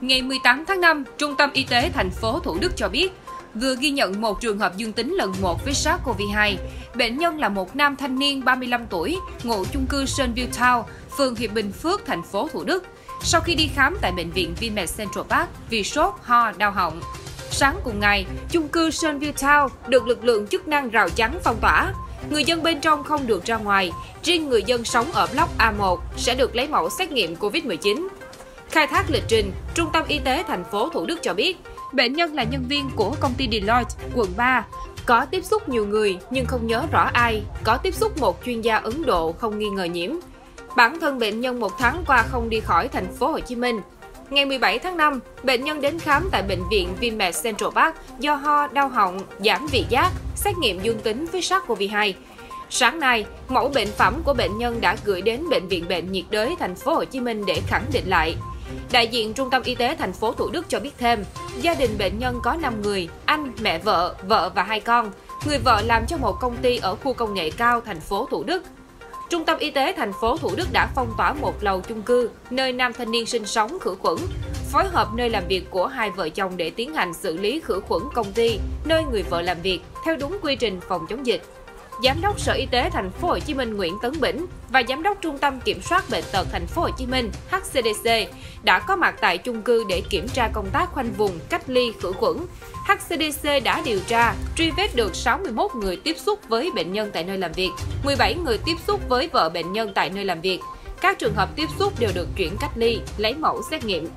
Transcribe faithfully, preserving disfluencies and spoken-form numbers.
Ngày mười tám tháng năm, Trung tâm Y tế thành phố Thủ Đức cho biết vừa ghi nhận một trường hợp dương tính lần một với SARS-xê o vê hai. Bệnh nhân là một nam thanh niên ba mươi lăm tuổi, ngụ chung cư Sunview Town, phường Hiệp Bình Phước, thành phố Thủ Đức. Sau khi đi khám tại bệnh viện Vinmec Central Park vì sốt, ho, đau họng. Sáng cùng ngày, chung cư Sunview Town được lực lượng chức năng rào chắn phong tỏa. Người dân bên trong không được ra ngoài, riêng người dân sống ở block A một sẽ được lấy mẫu xét nghiệm Covid mười chín. Khai thác lịch trình, Trung tâm Y tế thành phố Thủ Đức cho biết, bệnh nhân là nhân viên của công ty Deloitte, quận ba, có tiếp xúc nhiều người nhưng không nhớ rõ ai, có tiếp xúc một chuyên gia Ấn Độ không nghi ngờ nhiễm. Bản thân bệnh nhân một tháng qua không đi khỏi thành phố Hồ Chí Minh. Ngày mười bảy tháng năm, bệnh nhân đến khám tại bệnh viện Vinmec Central Park do ho, đau họng, giảm vị giác, xét nghiệm dương tính với SARS-xê o vê hai. Sáng nay, mẫu bệnh phẩm của bệnh nhân đã gửi đến bệnh viện Bệnh nhiệt đới thành phố Hồ Chí Minh để khẳng định lại. Đại diện Trung tâm Y tế thành phố Thủ Đức cho biết thêm, gia đình bệnh nhân có năm người, anh, mẹ vợ, vợ và hai con. Người vợ làm cho một công ty ở khu công nghệ cao thành phố Thủ Đức. Trung tâm Y tế thành phố Thủ Đức đã phong tỏa một lầu chung cư nơi nam thanh niên sinh sống khử khuẩn, phối hợp nơi làm việc của hai vợ chồng để tiến hành xử lý khử khuẩn công ty nơi người vợ làm việc theo đúng quy trình phòng chống dịch. Giám đốc Sở Y tế thành phố Hồ Chí Minh Nguyễn Tấn Bỉnh và Giám đốc Trung tâm Kiểm soát bệnh tật thành phố Hồ Chí Minh H C D C đã có mặt tại chung cư để kiểm tra công tác khoanh vùng, cách ly, khử khuẩn. H C D C đã điều tra, truy vết được sáu mươi mốt người tiếp xúc với bệnh nhân tại nơi làm việc, mười bảy người tiếp xúc với vợ bệnh nhân tại nơi làm việc. Các trường hợp tiếp xúc đều được chuyển cách ly, lấy mẫu xét nghiệm.